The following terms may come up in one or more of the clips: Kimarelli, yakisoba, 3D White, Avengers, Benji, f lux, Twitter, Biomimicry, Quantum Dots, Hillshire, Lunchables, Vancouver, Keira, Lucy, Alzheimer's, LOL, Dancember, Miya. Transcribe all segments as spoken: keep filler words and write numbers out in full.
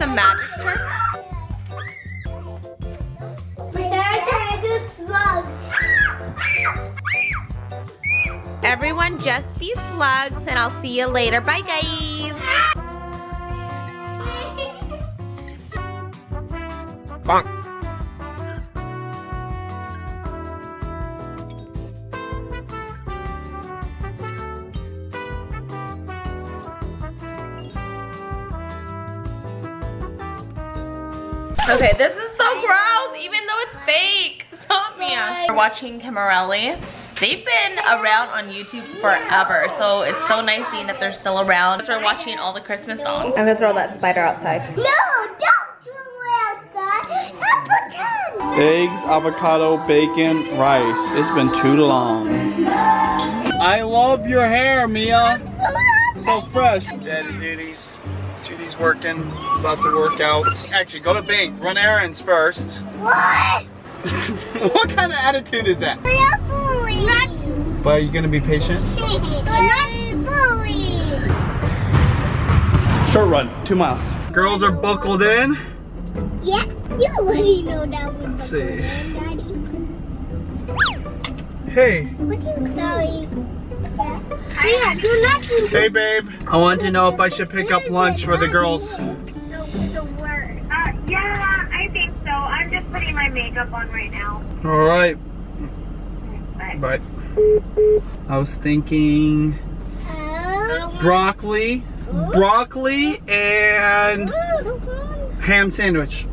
the magic trick? But I'm trying to do slugs. Everyone just be slugs and I'll see you later. Bye guys. Bonk. Okay, this is so gross, even though it's fake. Stop, Miya. We're watching Kimarelli. They've been around on YouTube forever, so it's so nice seeing that they're still around. Because we're watching all the Christmas songs. I'm gonna throw that spider outside. No, don't throw it outside. Not pretend. Eggs, avocado, bacon, rice. It's been too long. I love your hair, Miya. So fresh. Daddy duties. She's working, about to work out. Actually, go to bank, run errands first. What? What kind of attitude is that? We're not bullying. Not... But are you gonna be patient? We're not bullying. Short run, two miles. Girls are buckled in. Yeah, you already know that we're Let's see. In, Daddy. Hey. What do you Chloe? Yeah, do not do hey babe, I want to know if I should pick up lunch for the girls. The, the word. Uh, yeah, I think so. I'm just putting my makeup on right now. Alright. Bye. Bye. I was thinking uh, broccoli, uh, broccoli and uh, ham sandwich.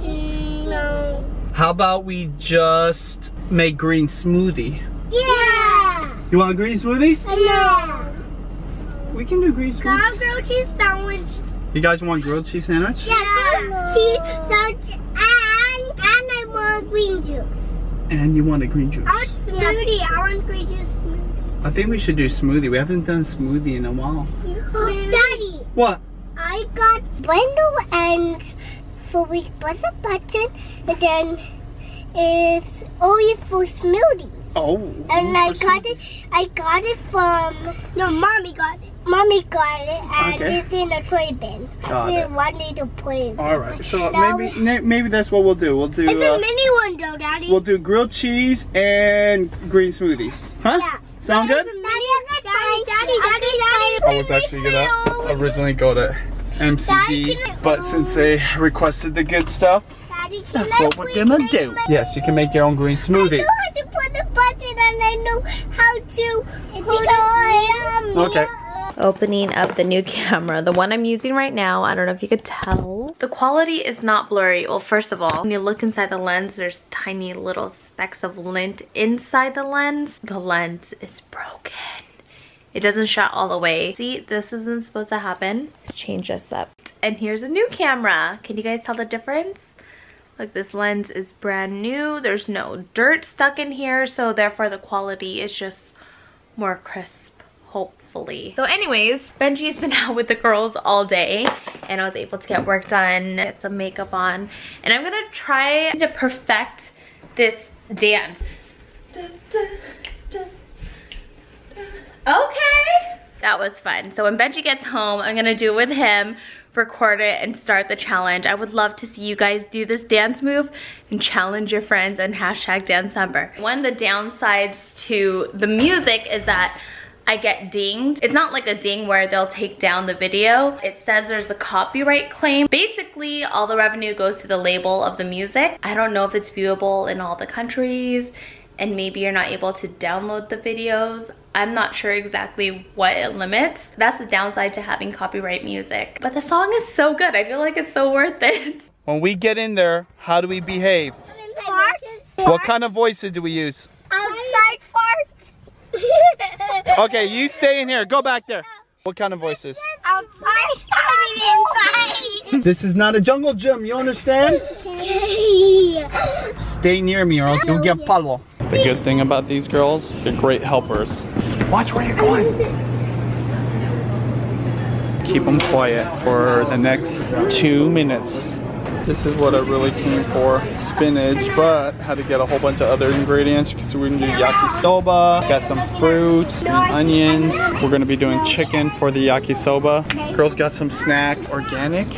No. How about we just make green smoothie? Yeah. You want green smoothies? Yeah. We can do green smoothies. Grilled cheese sandwich. You guys want grilled cheese sandwich? Yeah, grilled cheese sandwich and, and I want green juice. And you want a green juice? I want smoothie. Yeah. I want green juice smoothie. I think we should do smoothie. We haven't done smoothie in a while. Smoothie. Daddy. What? I got window and for we press a button and then it's only for smoothies. Oh. And I got it. I got it from no, mommy got it. Mommy got it, and okay. It's in a tray bin. Got we it. wanted to play it. All right. So maybe we, maybe that's what we'll do. We'll do. It's uh, a mini one though, Daddy. We'll do grilled cheese and green smoothies. Huh? Yeah. Sound Daddy, good? Daddy, Daddy, Daddy, Daddy, Daddy, Daddy. I was actually gonna originally go to M C D, but since they requested the good stuff, Daddy, that's I what we're gonna do. Yes, you can make your own green smoothie. And I know how to hold on. Okay. Opening up the new camera, the one I'm using right now. I don't know if you could tell. The quality is not blurry. Well, first of all, when you look inside the lens, there's tiny little specks of lint inside the lens. The lens is broken. It doesn't shut all the way. See, this isn't supposed to happen. Let's change this up. And here's a new camera. Can you guys tell the difference? Look, this lens is brand new. There's no dirt stuck in here, so therefore the quality is just more crisp, hopefully. So anyways, Benji's been out with the girls all day and I was able to get work done, get some makeup on, and I'm gonna try to perfect this dance. Okay! That was fun. So when Benji gets home, I'm gonna do it with him, record it, and start the challenge. I would love to see you guys do this dance move and challenge your friends and hashtag Dancember. One of the downsides to the music is that I get dinged. It's not like a ding where they'll take down the video. It says there's a copyright claim. Basically, all the revenue goes to the label of the music. I don't know if it's viewable in all the countries and maybe you're not able to download the videos. I'm not sure exactly what it limits. That's the downside to having copyright music. But the song is so good. I feel like it's so worth it. When we get in there, how do we behave? Fart. Fart. What kind of voices do we use? Outside fart. Okay, you stay in here. Go back there. What kind of voices? Outside. I mean inside. This is not a jungle gym. You understand? Stay near me or else you'll get puddle. The good thing about these girls, they're great helpers. Watch where you're going. Keep them quiet for the next two minutes. This is what I really came for, spinach, but had to get a whole bunch of other ingredients because we're gonna do yakisoba, got some fruits and onions. We're gonna be doing chicken for the yakisoba. Girls got some snacks, organic.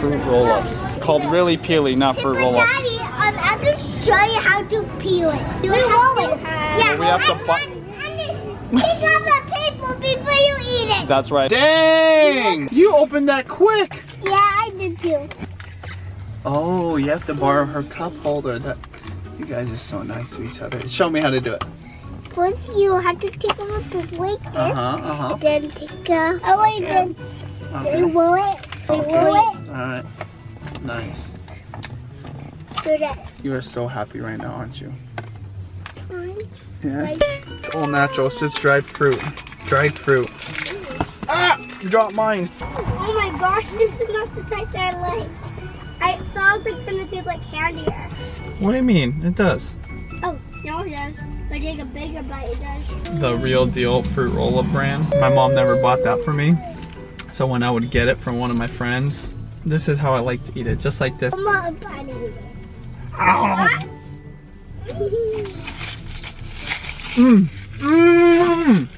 fruit roll-ups. Called really peely, not fruit roll-ups. Daddy, um, I'll just show you how to peel it. Do we roll it? Yeah. We have to buy. Pick up the paper before you eat it. That's right. Dang! You opened that quick. Yeah, I did too. Oh, you have to borrow her cup holder. That you guys are so nice to each other. Show me how to do it. First, you have to take a little bit like this. Uh huh. Uh huh. Then take a. Oh wait, okay. then. Okay. We roll it. We okay. roll it. All right. Nice. Do that. You are so happy right now, aren't you? Fine. Yeah. Like, it's all natural. It's just dried fruit. Dried fruit. Ah! You dropped mine. Oh my gosh! This is not the type that I like. I thought it was gonna taste like candier. What do you mean? It does. Oh no, it does. But take a bigger bite, it does. The real deal fruit roll-up brand. My mom never bought that for me. So when I would get it from one of my friends, this is how I like to eat it, just like this. I'm not trying to eat it. Ow. What? Mmm. Mmm.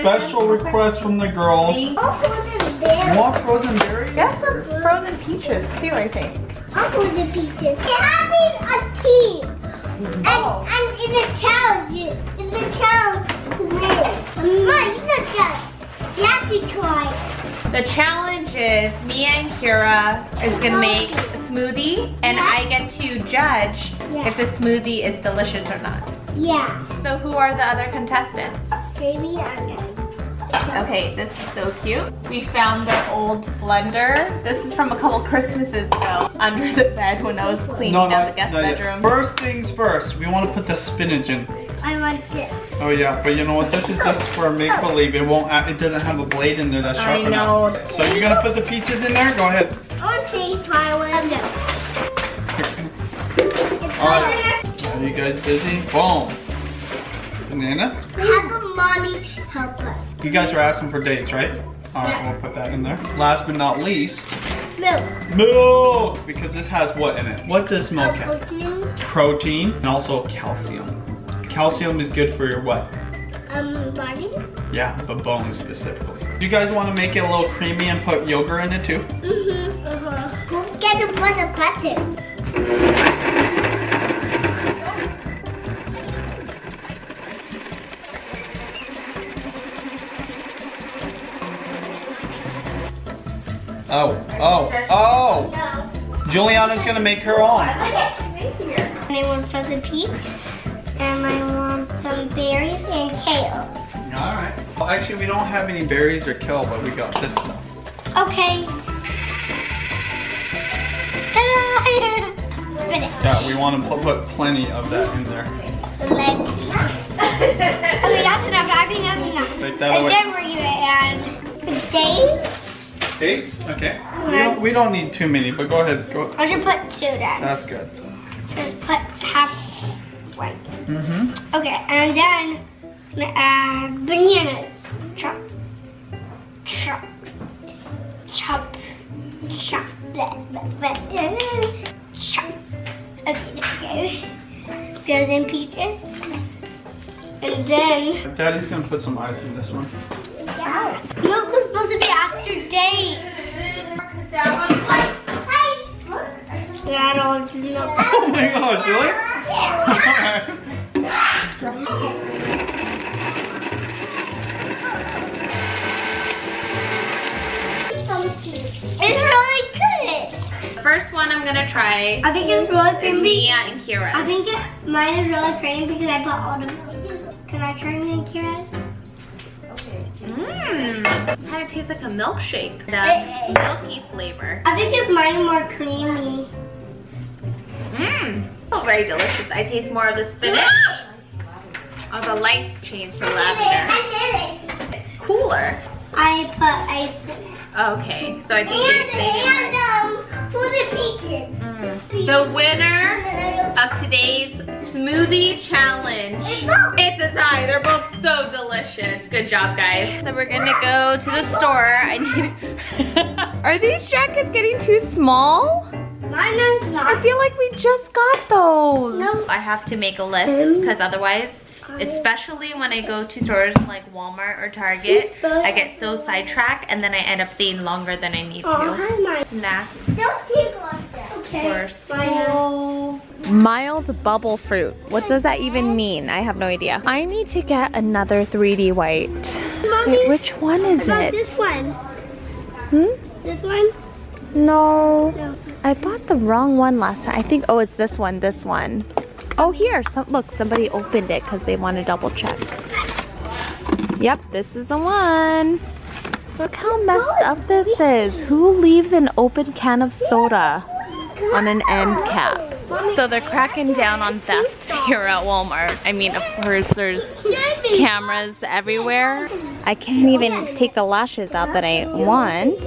Special request from the girls. All frozen berries. More frozen berries? That's some frozen peaches too, I think. All frozen peaches. We're having a team. And, and in the challenge, in the challenge list. Mom, you know challenge. You have to try. The challenge is Miya and Keira is gonna make a smoothie, and yeah. I get to judge yeah. if the smoothie is delicious or not. Yeah. So who are the other contestants? Jamie and Daddy. Okay, this is so cute. We found their old blender. This is from a couple Christmases ago under the bed when I was cleaning no, out the guest bedroom. Yet. First things first, we want to put the spinach in. I want this. Oh yeah, but you know what? This is just for make-believe. It won't. It doesn't have a blade in there that's sharp I know. enough. So you're gonna put the peaches in there. Go ahead. I want to try one of them. All right. Are you guys busy? Boom. Banana. Have a mommy help us. You guys are asking for dates, right? All right, yeah. We'll put that in there. Last but not least, milk. Milk, because this has what in it? What does milk have? Protein. Protein and also calcium. Calcium is good for your what? Um, body. Yeah, the bones specifically. Do you guys want to make it a little creamy and put yogurt in it too? Mm-hmm. Uh-huh. We'll get it with a button. Oh, oh, oh! No. Juliana's gonna make her own. I want frozen peach, and I want some berries and kale. Alright. Well, actually, we don't have any berries or kale, but we got this stuff. Okay. Spinach. Yeah, we want to put plenty of that in there. Let Okay, that's enough. I think that's enough. Take that away. And then we're gonna add dates. Dates? Okay. We don't, we don't need too many, but go ahead. Go. I should put two then. That's good. Just put half one. Mm-hmm. Okay, and then I'm gonna add bananas. Chop, chop, chop, chop, chop. Okay, there we go. Frozen peaches. And then... Daddy's gonna put some ice in this one. Yeah. Milk was supposed to be after dates. That one's like, I don't know. Oh my gosh, really? Yeah. It's really good. The first one I'm gonna try. I think it's really creamy. Miya and Keira. I think it, mine is really creamy because I put all the milk. Can I try Miya and Keira's? Mmm, kind of tastes like a milkshake. The milky flavor. I think it's mine more creamy. Mmm, oh, very delicious. I taste more of the spinach. Oh, the lights change to lavender. I did it. I did it. It's cooler. I put ice in it. Okay, so I think and, they, they and, um, for the peaches. Mm. The winner of today's smoothie challenge. It's a tie. They're both so delicious. Good job, guys. So we're gonna go to the store. I need. Are these jackets getting too small? Mine are not. I feel like we just got those. No. I have to make a list because otherwise, especially when I go to stores like Walmart or Target, I get so sidetracked and then I end up staying longer than I need to. Oh, snacks. Okay. For school. Mild bubble fruit. What does that even mean? I have no idea. I need to get another three D white. Mommy, wait, which one is it? This one. Hmm? This one? No. No. I bought the wrong one last time. I think, oh, it's this one, this one. Oh, here, some, look, somebody opened it because they want to double check. Yep, this is the one. Look how messed up this is. Who leaves an open can of soda on an end cap? So they're cracking down on theft here at Walmart. I mean, of course, there's cameras everywhere. I can't even take the lashes out that I want.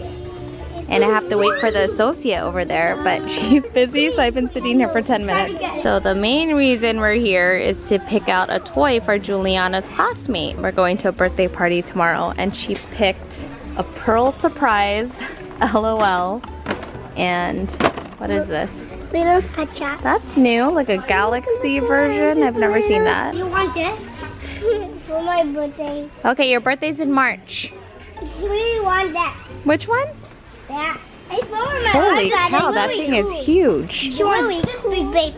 And I have to wait for the associate over there, but she's busy, so I've been sitting here for ten minutes. So the main reason we're here is to pick out a toy for Juliana's classmate. We're going to a birthday party tomorrow, and she picked a Pearl Surprise, LOL. And what is this? Little pet chat. That's new, like a galaxy version. I've never seen that. You want this? For my birthday. Okay, your birthday's in March. We want that. Which one? Yeah. I my Holy cow, that thing is huge. She wants this big baby.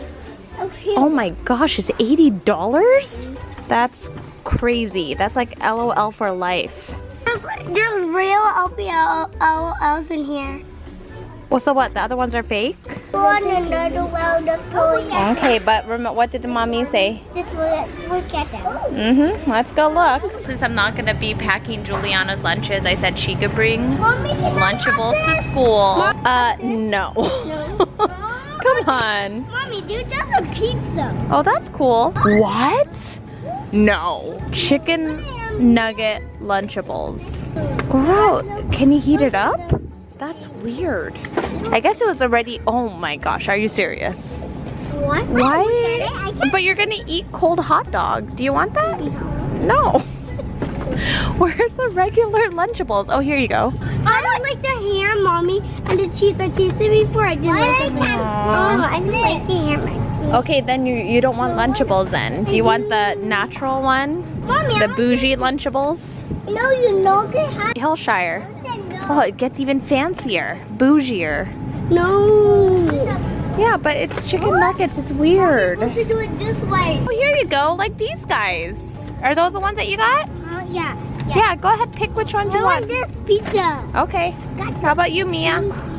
Oh my gosh, it's eighty dollars? That's crazy. That's like LOL for life. There's, there's real L O Ls in here. Well, so what? The other ones are fake? Another world of toys. Okay, but remember, what did mommy say? Just look at them. Mm-hmm. Let's go look. Since I'm not gonna be packing Juliana's lunches, I said she could bring mommy, Lunchables to school. Mom, uh, no. no. Come on. Mommy, do just a pizza. Oh, that's cool. What? No. Chicken nugget Lunchables. Gross. Can you heat it up? That's weird. I guess it was already, oh my gosh, are you serious? What? Why? I I but you're gonna eat cold hot dog. Do you want that? No. Where's the regular Lunchables? Oh, here you go. I don't like the ham, Mommy, and the cheese. I tasted before. I didn't like the ham. I didn't like the ham. Okay, then you, you don't want Lunchables then. Do you want the natural one? Mommy, the bougie Lunchables? No, you know they have Hillshire. Oh, it gets even fancier, bougier. No. Yeah, but it's chicken nuggets. It's weird. We're supposed to do it this way. Oh, here you go. Like these guys. Are those the ones that you got? Uh, yeah, yeah. Yeah. Go ahead, pick which ones you want. I want this pizza. Okay. How about you, Mia?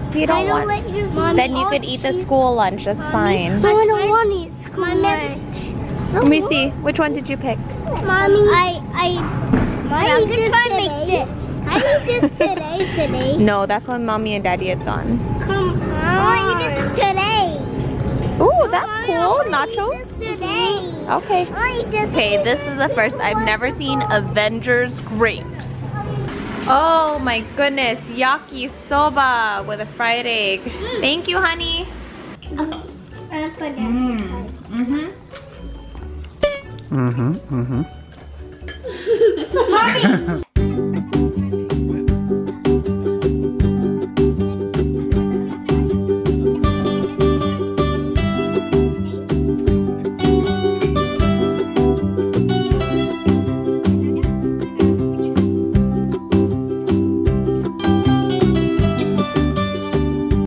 If you don't, don't want, you then you could eat the school lunch. That's Mommy. Fine. No, I don't want to eat school lunch. Let me see. Which one did you pick? Mommy, I, I, I'm gonna try and make this. I eat this today, today. No, that's when Mommy and Daddy is gone. Come on. I eat this today. Ooh, that's cool. Nachos? Today. Okay. Okay, this is the first. I've never seen Avengers grapes. Oh my goodness. Yakisoba with a fried egg. Thank you, honey. Mm. Mm-hmm. Mm-hmm. Mm-hmm. Mommy.